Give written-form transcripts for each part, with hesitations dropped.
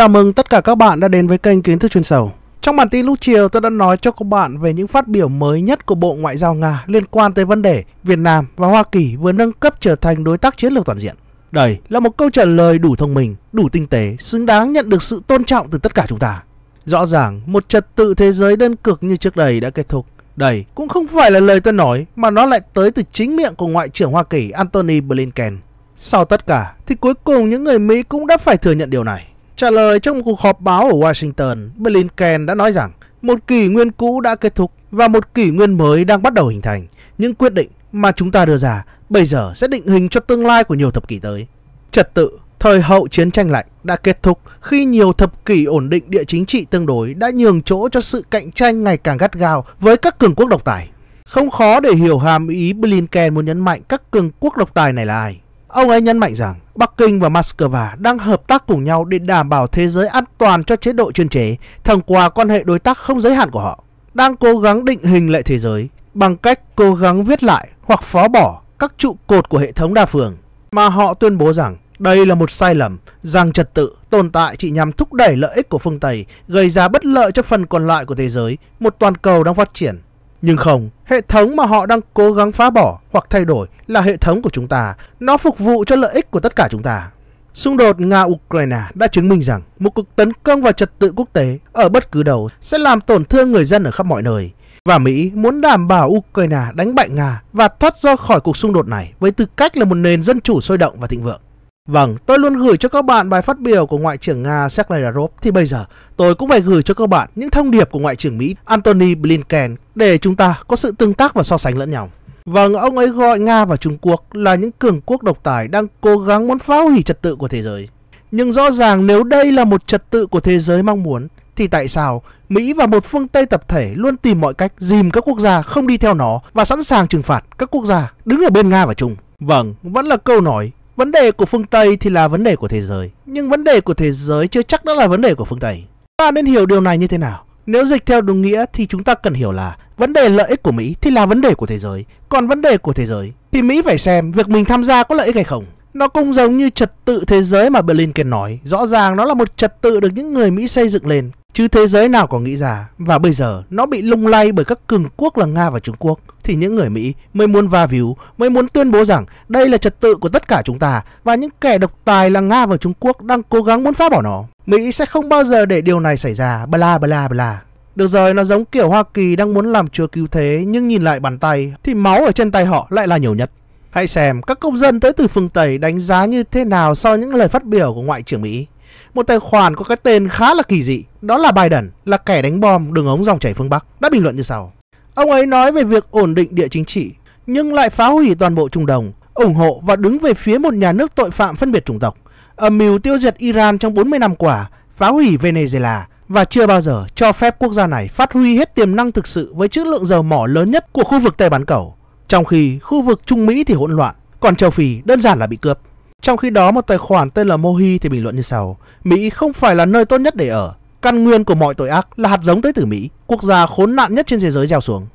Chào mừng tất cả các bạn đã đến với kênh Kiến thức chuyên sâu. Trong bản tin lúc chiều, tôi đã nói cho các bạn về những phát biểu mới nhất của Bộ Ngoại giao Nga liên quan tới vấn đề Việt Nam và Hoa Kỳ vừa nâng cấp trở thành đối tác chiến lược toàn diện. Đây là một câu trả lời đủ thông minh, đủ tinh tế, xứng đáng nhận được sự tôn trọng từ tất cả chúng ta. Rõ ràng, một trật tự thế giới đơn cực như trước đây đã kết thúc. Đây cũng không phải là lời tôi nói, mà nó lại tới từ chính miệng của Ngoại trưởng Hoa Kỳ Antony Blinken. Sau tất cả, thì cuối cùng những người Mỹ cũng đã phải thừa nhận điều này. Trả lời trong một cuộc họp báo ở Washington, Blinken đã nói rằng một kỷ nguyên cũ đã kết thúc và một kỷ nguyên mới đang bắt đầu hình thành. Những quyết định mà chúng ta đưa ra bây giờ sẽ định hình cho tương lai của nhiều thập kỷ tới. Trật tự thời hậu chiến tranh lạnh đã kết thúc khi nhiều thập kỷ ổn định địa chính trị tương đối đã nhường chỗ cho sự cạnh tranh ngày càng gắt gao với các cường quốc độc tài. Không khó để hiểu hàm ý Blinken muốn nhấn mạnh các cường quốc độc tài này là ai. Ông ấy nhấn mạnh rằng Bắc Kinh và Moscow đang hợp tác cùng nhau để đảm bảo thế giới an toàn cho chế độ chuyên chế thông qua quan hệ đối tác không giới hạn của họ, đang cố gắng định hình lại thế giới bằng cách cố gắng viết lại hoặc phá bỏ các trụ cột của hệ thống đa phương mà họ tuyên bố rằng đây là một sai lầm, rằng trật tự tồn tại chỉ nhằm thúc đẩy lợi ích của phương Tây, gây ra bất lợi cho phần còn lại của thế giới, một toàn cầu đang phát triển. Nhưng không, hệ thống mà họ đang cố gắng phá bỏ hoặc thay đổi là hệ thống của chúng ta. Nó phục vụ cho lợi ích của tất cả chúng ta. Xung đột Nga-Ukraine đã chứng minh rằng một cuộc tấn công vào trật tự quốc tế ở bất cứ đâu sẽ làm tổn thương người dân ở khắp mọi nơi. Và Mỹ muốn đảm bảo Ukraine đánh bại Nga và thoát ra khỏi cuộc xung đột này với tư cách là một nền dân chủ sôi động và thịnh vượng. Vâng, tôi luôn gửi cho các bạn bài phát biểu của Ngoại trưởng Nga Sergei Lavrov, thì bây giờ tôi cũng phải gửi cho các bạn những thông điệp của Ngoại trưởng Mỹ Antony Blinken để chúng ta có sự tương tác và so sánh lẫn nhau. Vâng, ông ấy gọi Nga và Trung Quốc là những cường quốc độc tài đang cố gắng muốn phá hủy trật tự của thế giới. Nhưng rõ ràng nếu đây là một trật tự của thế giới mong muốn, thì tại sao Mỹ và một phương Tây tập thể luôn tìm mọi cách dìm các quốc gia không đi theo nó và sẵn sàng trừng phạt các quốc gia đứng ở bên Nga và Trung? Vâng, vẫn là câu nói. Vấn đề của phương Tây thì là vấn đề của thế giới, nhưng vấn đề của thế giới chưa chắc đã là vấn đề của phương Tây. Ta nên hiểu điều này như thế nào? Nếu dịch theo đúng nghĩa thì chúng ta cần hiểu là vấn đề lợi ích của Mỹ thì là vấn đề của thế giới, còn vấn đề của thế giới thì Mỹ phải xem việc mình tham gia có lợi ích hay không. Nó cũng giống như trật tự thế giới mà Blinken nói, rõ ràng nó là một trật tự được những người Mỹ xây dựng lên, chứ thế giới nào có nghĩ ra, và bây giờ nó bị lung lay bởi các cường quốc là Nga và Trung Quốc. Thì những người Mỹ mới muốn va víu, mới muốn tuyên bố rằng đây là trật tự của tất cả chúng ta và những kẻ độc tài là Nga và Trung Quốc đang cố gắng muốn phá bỏ nó. Mỹ sẽ không bao giờ để điều này xảy ra, bla bla bla. Được rồi, nó giống kiểu Hoa Kỳ đang muốn làm chúa cứu thế, nhưng nhìn lại bàn tay thì máu ở trên tay họ lại là nhiều nhất. Hãy xem các công dân tới từ phương Tây đánh giá như thế nào sau những lời phát biểu của Ngoại trưởng Mỹ. Một tài khoản có cái tên khá là kỳ dị, đó là Biden, là kẻ đánh bom đường ống dòng chảy phương Bắc, đã bình luận như sau. Ông ấy nói về việc ổn định địa chính trị, nhưng lại phá hủy toàn bộ Trung Đông, ủng hộ và đứng về phía một nhà nước tội phạm phân biệt chủng tộc, âm mưu tiêu diệt Iran trong 40 năm qua, phá hủy Venezuela và chưa bao giờ cho phép quốc gia này phát huy hết tiềm năng thực sự với trữ lượng dầu mỏ lớn nhất của khu vực Tây Bán Cầu. Trong khi khu vực Trung Mỹ thì hỗn loạn, còn châu Phi đơn giản là bị cướp. Trong khi đó, một tài khoản tên là Mohi thì bình luận như sau. Mỹ không phải là nơi tốt nhất để ở. Căn nguyên của mọi tội ác là hạt giống tới từ Mỹ, quốc gia khốn nạn nhất trên thế giới gieo xuống.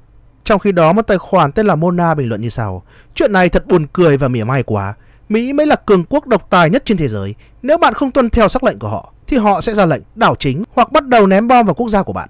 Trong khi đó, một tài khoản tên là Mona bình luận như sau. Chuyện này thật buồn cười và mỉa mai quá. Mỹ mới là cường quốc độc tài nhất trên thế giới. Nếu bạn không tuân theo sắc lệnh của họ, thì họ sẽ ra lệnh đảo chính hoặc bắt đầu ném bom vào quốc gia của bạn.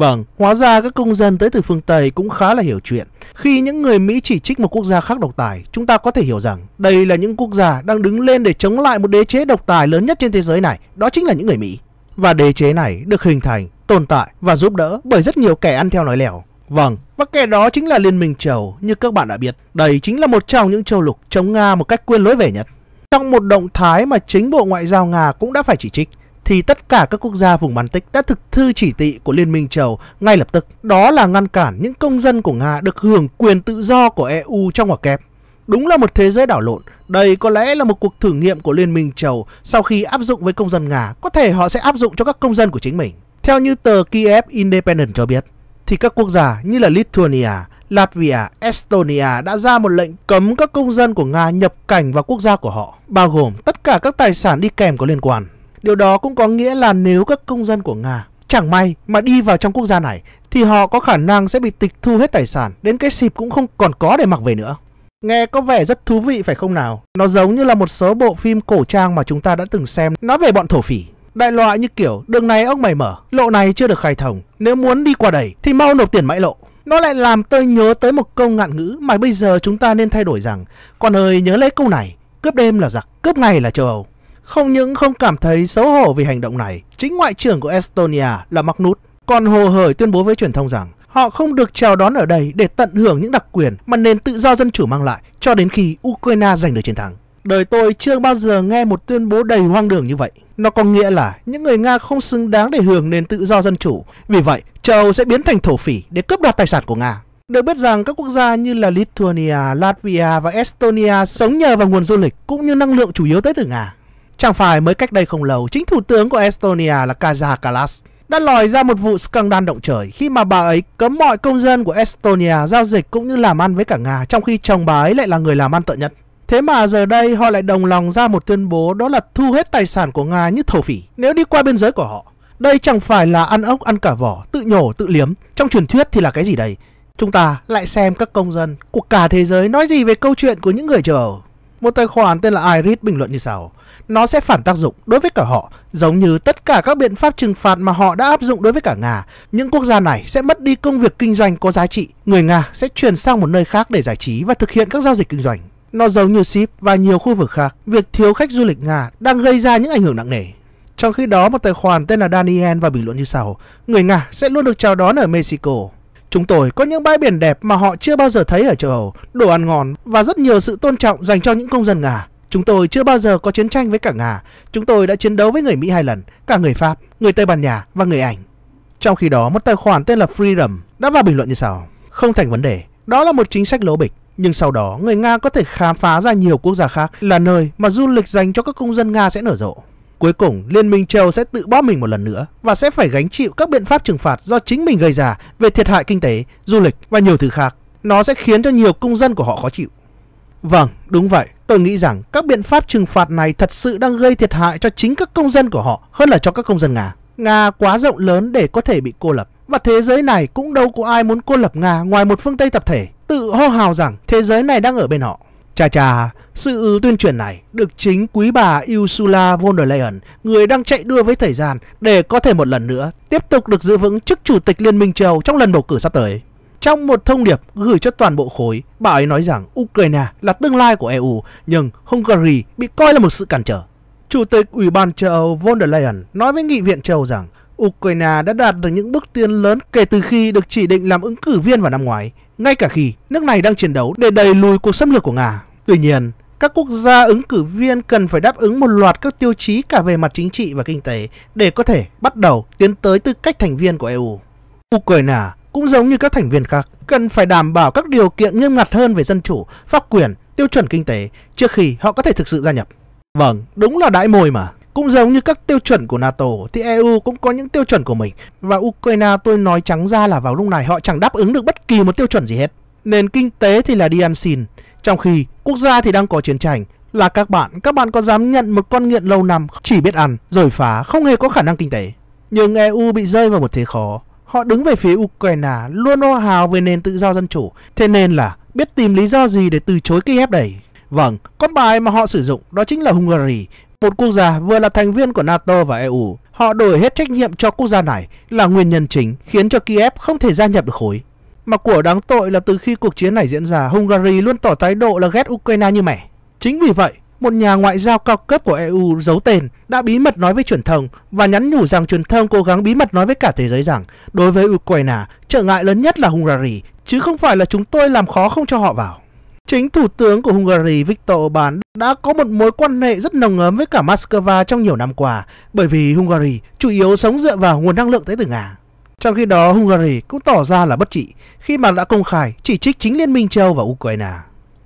Vâng, hóa ra các công dân tới từ phương Tây cũng khá là hiểu chuyện. Khi những người Mỹ chỉ trích một quốc gia khác độc tài, chúng ta có thể hiểu rằng đây là những quốc gia đang đứng lên để chống lại một đế chế độc tài lớn nhất trên thế giới này, đó chính là những người Mỹ. Và đế chế này được hình thành, tồn tại và giúp đỡ bởi rất nhiều kẻ ăn theo nói lèo. Vâng, và kẻ đó chính là Liên minh châu, như các bạn đã biết. Đây chính là một trong những châu lục chống Nga một cách quên lối về nhất. Trong một động thái mà chính Bộ Ngoại giao Nga cũng đã phải chỉ trích, thì tất cả các quốc gia vùng Baltic đã thực thi chỉ thị của Liên minh châu ngay lập tức. Đó là ngăn cản những công dân của Nga được hưởng quyền tự do của EU trong ngoặc kép. Đúng là một thế giới đảo lộn. Đây có lẽ là một cuộc thử nghiệm của Liên minh châu. Sau khi áp dụng với công dân Nga, có thể họ sẽ áp dụng cho các công dân của chính mình. Theo như tờ Kiev Independent cho biết, thì các quốc gia như là Lithuania, Latvia, Estonia đã ra một lệnh cấm các công dân của Nga nhập cảnh vào quốc gia của họ, bao gồm tất cả các tài sản đi kèm có liên quan. Điều đó cũng có nghĩa là nếu các công dân của Nga chẳng may mà đi vào trong quốc gia này, thì họ có khả năng sẽ bị tịch thu hết tài sản, đến cái xịp cũng không còn có để mặc về nữa. Nghe có vẻ rất thú vị phải không nào? Nó giống như là một số bộ phim cổ trang mà chúng ta đã từng xem, nói về bọn thổ phỉ. đại loại như kiểu đường này ông mày mở, lộ này chưa được khai thông, nếu muốn đi qua đây thì mau nộp tiền mãi lộ. Nó lại làm tôi nhớ tới một câu ngạn ngữ mà bây giờ chúng ta nên thay đổi rằng: con ơi nhớ lấy câu này, cướp đêm là giặc, cướp ngày là châu Âu. Không những không cảm thấy xấu hổ vì hành động này, chính ngoại trưởng của Estonia là Magnus còn hồ hởi tuyên bố với truyền thông rằng họ không được chào đón ở đây để tận hưởng những đặc quyền mà nền tự do dân chủ mang lại cho đến khi Ukraine giành được chiến thắng. Đời tôi chưa bao giờ nghe một tuyên bố đầy hoang đường như vậy. Nó có nghĩa là những người Nga không xứng đáng để hưởng nền tự do dân chủ. Vì vậy, châu Âu sẽ biến thành thổ phỉ để cướp đoạt tài sản của Nga. Được biết rằng các quốc gia như là Lithuania, Latvia và Estonia sống nhờ vào nguồn du lịch cũng như năng lượng chủ yếu tới từ Nga. Chẳng phải mới cách đây không lâu, chính thủ tướng của Estonia là Kaja Kallas đã lòi ra một vụ scandal động trời khi mà bà ấy cấm mọi công dân của Estonia giao dịch cũng như làm ăn với cả Nga, trong khi chồng bà ấy lại là người làm ăn tợ nhất. Thế mà giờ đây họ lại đồng lòng ra một tuyên bố, đó là thu hết tài sản của Nga như thổ phỉ nếu đi qua biên giới của họ. Đây chẳng phải là ăn ốc ăn cả vỏ, tự nhổ tự liếm. Trong truyền thuyết thì là cái gì đây? Chúng ta lại xem các công dân của cả thế giới nói gì về câu chuyện của những người châu Âu. Một tài khoản tên là Iris bình luận như sau: nó sẽ phản tác dụng đối với cả họ, giống như tất cả các biện pháp trừng phạt mà họ đã áp dụng đối với cả Nga. Những quốc gia này sẽ mất đi công việc kinh doanh có giá trị, người Nga sẽ chuyển sang một nơi khác để giải trí và thực hiện các giao dịch kinh doanh. Nó giống như Ship và nhiều khu vực khác, việc thiếu khách du lịch Nga đang gây ra những ảnh hưởng nặng nề. Trong khi đó, một tài khoản tên là Daniel và bình luận như sau: người Nga sẽ luôn được chào đón ở Mexico. Chúng tôi có những bãi biển đẹp mà họ chưa bao giờ thấy ở châu Âu, đồ ăn ngon và rất nhiều sự tôn trọng dành cho những công dân Nga. Chúng tôi chưa bao giờ có chiến tranh với cả Nga. Chúng tôi đã chiến đấu với người Mỹ 2 lần, cả người Pháp, người Tây Ban Nha và người Anh. Trong khi đó, một tài khoản tên là Freedom đã vào bình luận như sau: không thành vấn đề, đó là một chính sách lố bịch. Nhưng sau đó, người Nga có thể khám phá ra nhiều quốc gia khác là nơi mà du lịch dành cho các công dân Nga sẽ nở rộ. Cuối cùng, Liên minh châu Âu sẽ tự bóp mình một lần nữa và sẽ phải gánh chịu các biện pháp trừng phạt do chính mình gây ra về thiệt hại kinh tế, du lịch và nhiều thứ khác. Nó sẽ khiến cho nhiều công dân của họ khó chịu. Vâng, đúng vậy. Tôi nghĩ rằng các biện pháp trừng phạt này thật sự đang gây thiệt hại cho chính các công dân của họ hơn là cho các công dân Nga. Nga quá rộng lớn để có thể bị cô lập. Và thế giới này cũng đâu có ai muốn cô lập Nga ngoài một phương Tây tập thể tự hô hào rằng thế giới này đang ở bên họ. Chà chà, sự tuyên truyền này được chính quý bà Ursula von der Leyen, người đang chạy đua với thời gian để có thể một lần nữa tiếp tục được giữ vững chức chủ tịch Liên minh châu Âu trong lần bầu cử sắp tới. Trong một thông điệp gửi cho toàn bộ khối, bà ấy nói rằng Ukraine là tương lai của EU, nhưng Hungary bị coi là một sự cản trở. Chủ tịch Ủy ban châu Âu von der Leyen nói với Nghị viện châu Âu rằng Ukraine đã đạt được những bước tiến lớn kể từ khi được chỉ định làm ứng cử viên vào năm ngoái, ngay cả khi nước này đang chiến đấu để đẩy lùi cuộc xâm lược của Nga. Tuy nhiên, các quốc gia ứng cử viên cần phải đáp ứng một loạt các tiêu chí cả về mặt chính trị và kinh tế để có thể bắt đầu tiến tới tư cách thành viên của EU. Ukraine cũng giống như các thành viên khác, cần phải đảm bảo các điều kiện nghiêm ngặt hơn về dân chủ, pháp quyền, tiêu chuẩn kinh tế trước khi họ có thể thực sự gia nhập. Vâng, đúng là đãi mồi mà. Cũng giống như các tiêu chuẩn của NATO thì EU cũng có những tiêu chuẩn của mình. Và Ukraine, tôi nói trắng ra là vào lúc này họ chẳng đáp ứng được bất kỳ một tiêu chuẩn gì hết. Nền kinh tế thì là đi ăn xin, trong khi quốc gia thì đang có chiến tranh. Là các bạn có dám nhận một con nghiện lâu năm chỉ biết ăn, rồi phá, không hề có khả năng kinh tế? Nhưng EU bị rơi vào một thế khó. Họ đứng về phía Ukraine, luôn hô hào về nền tự do dân chủ. Thế nên là biết tìm lý do gì để từ chối Kiev đây. Vâng, con bài mà họ sử dụng đó chính là Hungary, một quốc gia vừa là thành viên của NATO và EU. Họ đổi hết trách nhiệm cho quốc gia này là nguyên nhân chính khiến cho Kiev không thể gia nhập được khối. Mà của đáng tội là từ khi cuộc chiến này diễn ra, Hungary luôn tỏ thái độ là ghét Ukraine như mẻ. Chính vì vậy, một nhà ngoại giao cao cấp của EU giấu tên đã bí mật nói với truyền thông và nhắn nhủ rằng truyền thông cố gắng bí mật nói với cả thế giới rằng đối với Ukraine, trở ngại lớn nhất là Hungary, chứ không phải là chúng tôi làm khó không cho họ vào. Chính thủ tướng của Hungary Viktor Orbán đã có một mối quan hệ rất nồng ấm với cả Moscow trong nhiều năm qua, bởi vì Hungary chủ yếu sống dựa vào nguồn năng lượng tới từ Nga. Trong khi đó, Hungary cũng tỏ ra là bất trị khi mà đã công khai chỉ trích chính Liên minh châu Âu và Ukraine.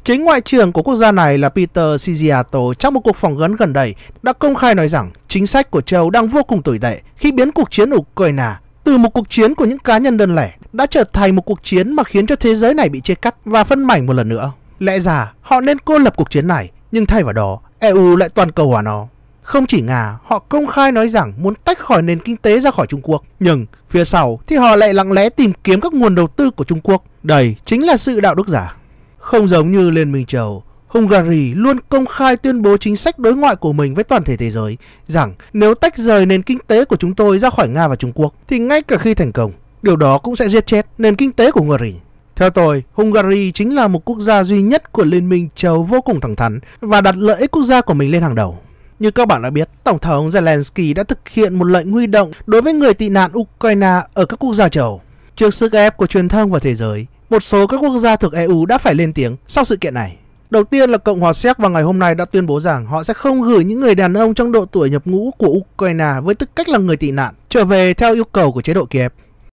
Chính ngoại trưởng của quốc gia này là Peter Szijjártó trong một cuộc phỏng vấn gần đây đã công khai nói rằng chính sách của châu Âu đang vô cùng tồi tệ khi biến cuộc chiến Ukraine từ một cuộc chiến của những cá nhân đơn lẻ đã trở thành một cuộc chiến mà khiến cho thế giới này bị chia cắt và phân mảnh một lần nữa. Lẽ ra họ nên cô lập cuộc chiến này, nhưng thay vào đó, EU lại toàn cầu hóa nó. Không chỉ Nga, họ công khai nói rằng muốn tách khỏi nền kinh tế ra khỏi Trung Quốc, nhưng phía sau thì họ lại lặng lẽ tìm kiếm các nguồn đầu tư của Trung Quốc. Đây chính là sự đạo đức giả. Không giống như Liên minh châu Âu, Hungary luôn công khai tuyên bố chính sách đối ngoại của mình với toàn thể thế giới rằng nếu tách rời nền kinh tế của chúng tôi ra khỏi Nga và Trung Quốc thì ngay cả khi thành công, điều đó cũng sẽ giết chết nền kinh tế của Hungary. Theo tôi, Hungary chính là một quốc gia duy nhất của Liên minh châu vô cùng thẳng thắn và đặt lợi ích quốc gia của mình lên hàng đầu. Như các bạn đã biết, Tổng thống Zelensky đã thực hiện một lệnh huy động đối với người tị nạn Ukraine ở các quốc gia châu. Trước sức ép của truyền thông và thế giới, một số các quốc gia thuộc EU đã phải lên tiếng sau sự kiện này. Đầu tiên là Cộng hòa Séc vào ngày hôm nay đã tuyên bố rằng họ sẽ không gửi những người đàn ông trong độ tuổi nhập ngũ của Ukraine với tư cách là người tị nạn trở về theo yêu cầu của chế độ Kiev.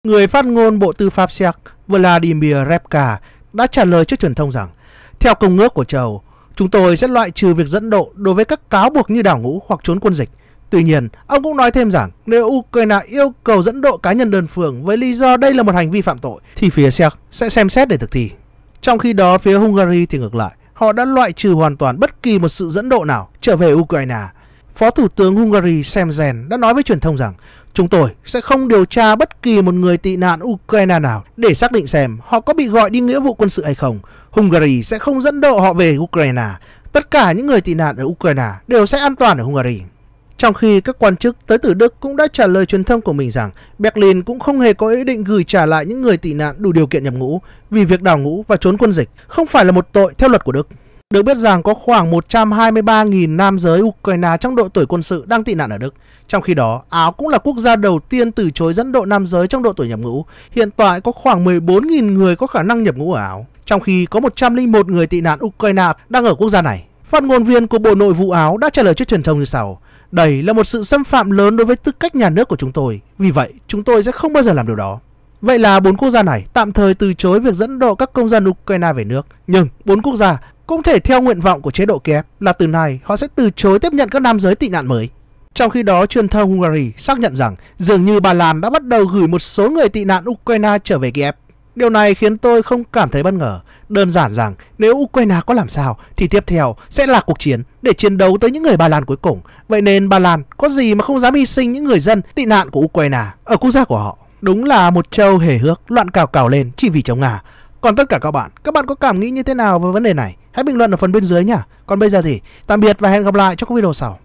Người phát ngôn Bộ Tư pháp Séc Vladimir Repka đã trả lời trước truyền thông rằng theo Công ước của châu, chúng tôi sẽ loại trừ việc dẫn độ đối với các cáo buộc như đảo ngũ hoặc trốn quân dịch. Tuy nhiên, ông cũng nói thêm rằng nếu Ukraine yêu cầu dẫn độ cá nhân đơn phương với lý do đây là một hành vi phạm tội thì phía Séc sẽ xem xét để thực thi. Trong khi đó, phía Hungary thì ngược lại, họ đã loại trừ hoàn toàn bất kỳ một sự dẫn độ nào trở về Ukraine. Phó Thủ tướng Hungary Semzen đã nói với truyền thông rằng chúng tôi sẽ không điều tra bất kỳ một người tị nạn Ukraine nào để xác định xem họ có bị gọi đi nghĩa vụ quân sự hay không. Hungary sẽ không dẫn độ họ về Ukraine. Tất cả những người tị nạn ở Ukraine đều sẽ an toàn ở Hungary. Trong khi các quan chức tới từ Đức cũng đã trả lời truyền thông của mình rằng Berlin cũng không hề có ý định gửi trả lại những người tị nạn đủ điều kiện nhập ngũ vì việc đào ngũ và trốn quân dịch không phải là một tội theo luật của Đức. Được biết rằng có khoảng 123.000 nam giới Ukraine trong độ tuổi quân sự đang tị nạn ở Đức. Trong khi đó, Áo cũng là quốc gia đầu tiên từ chối dẫn độ nam giới trong độ tuổi nhập ngũ. Hiện tại có khoảng 14.000 người có khả năng nhập ngũ ở Áo, trong khi có 101 người tị nạn Ukraine đang ở quốc gia này. Phát ngôn viên của Bộ Nội vụ Áo đã trả lời trước truyền thông như sau: đây là một sự xâm phạm lớn đối với tư cách nhà nước của chúng tôi, vì vậy chúng tôi sẽ không bao giờ làm điều đó. Vậy là 4 quốc gia này tạm thời từ chối việc dẫn độ các công dân Ukraine về nước. Nhưng 4 quốc gia cũng thể theo nguyện vọng của chế độ Kiev là từ nay họ sẽ từ chối tiếp nhận các nam giới tị nạn mới. Trong khi đó, truyền thông Hungary xác nhận rằng dường như Ba Lan đã bắt đầu gửi một số người tị nạn Ukraine trở về Kiev. Điều này khiến tôi không cảm thấy bất ngờ. Đơn giản rằng nếu Ukraine có làm sao thì tiếp theo sẽ là cuộc chiến để chiến đấu tới những người Ba Lan cuối cùng. Vậy nên Ba Lan có gì mà không dám hy sinh những người dân tị nạn của Ukraine ở quốc gia của họ. Đúng là một châu hề hước loạn cào cào lên chỉ vì chống Nga. Còn tất cả các bạn có cảm nghĩ như thế nào về vấn đề này? Hãy bình luận ở phần bên dưới nhé. Còn bây giờ thì tạm biệt và hẹn gặp lại trong các video sau.